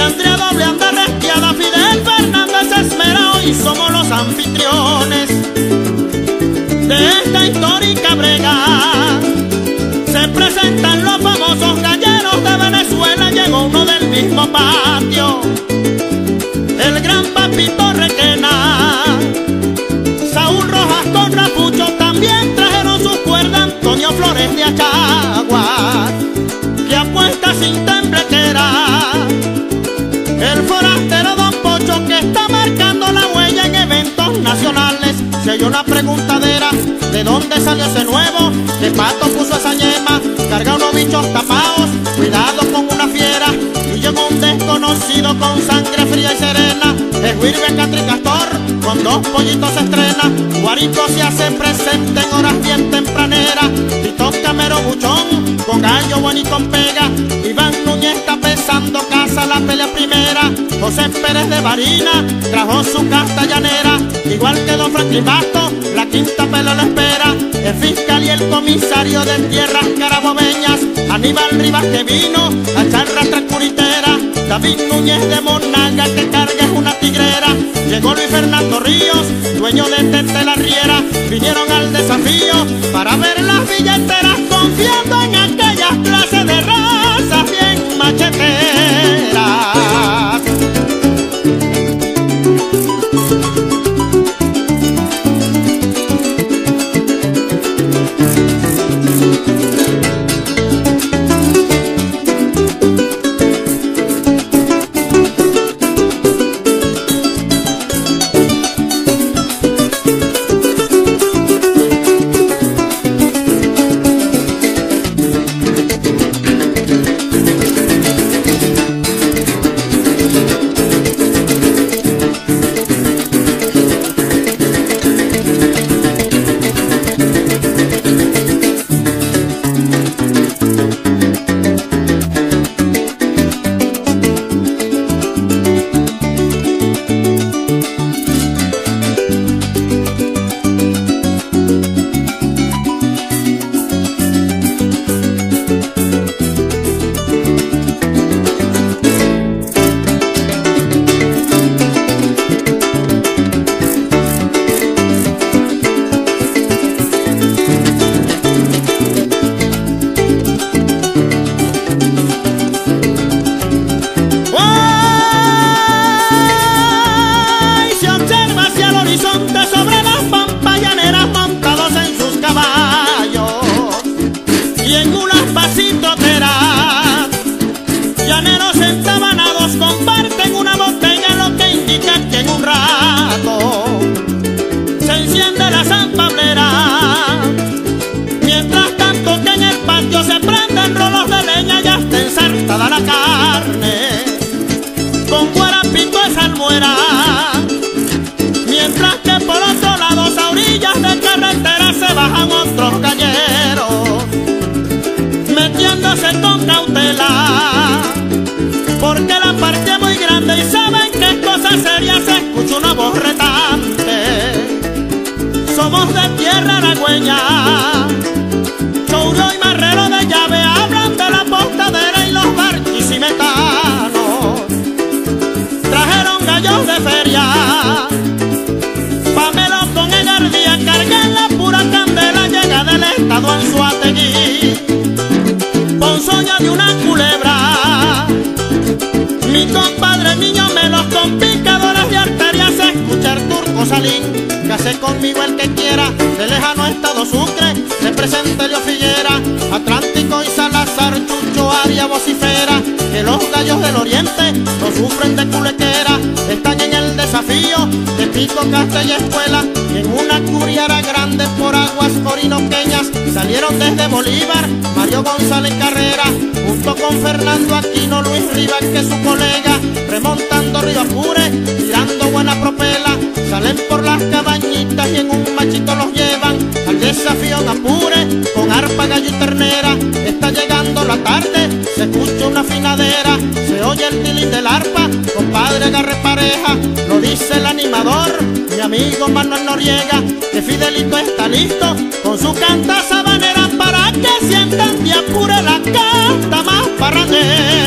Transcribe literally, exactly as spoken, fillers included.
y Andrea Doble anda resquiada, Fidel Fernández se esmera, hoy somos los anfitriones de esta histórica brega. Se presentan los famosos galleros de Venezuela, llegó uno del mismo patio, el gran Papito Requena. Saúl Rojas con Rapucho también trajeron sus cuerdas, Antonio Flores de Achagua, que apuesta sin temblequera. El forastero Don Pocho, que está marcando la huella en eventos nacionales. Se oyó la preguntadera, ¿de dónde salió ese nuevo? ¿Qué pato puso esa yema? Carga unos bichos tapados, cuidado con una fiera. Y llegó un desconocido con sangre fría y serena. El Huirbe Catricastor con dos pollitos se estrena. Guarito se hace presente en horas bien tempraneras. Y toca Mero Buchón con gallo bueno y con pega. Iván Nuñez está pesando, casa la pelea primera. José Pérez de Barina trajo su casta llanera. Igual que don Franklin Pato, la quinta pelo la espera. El fiscal y el comisario de tierras carabobeñas, Aníbal Rivas que vino a echar rastra curitera. David Núñez de Monaga que carga es una tigrera. Llegó Luis Fernando Ríos, dueño de Tete la Riera. Vinieron al desafío para ver las billeteras, confiando en aquellas clases de razas bien macheteras. Conmigo el que quiera, de lejano estado Sucre, se presenta Leo Figuera, Atlántico y Salazar, Chucho, Aria, vocifera, que los gallos del oriente no sufren de culequera, están en el desafío de Pico, Casta y Escuela, y en una curiara grande por aguas orinoqueñas, salieron desde Bolívar, Mario González Carrera, junto con Fernando Aquino, Luis Rivas que es su colega, remontando río Apure, tirando buena propela, salen por las cabañitas y en un machito los llevan al desafío de Apure con arpa, gallo y ternera. Está llegando la tarde, se escucha una finadera, se oye el tilín del arpa, compadre agarre pareja. Lo dice el animador, mi amigo Manuel Noriega, que Fidelito está listo con su canta sabanera para que sientan de Apure la canta más parrandera.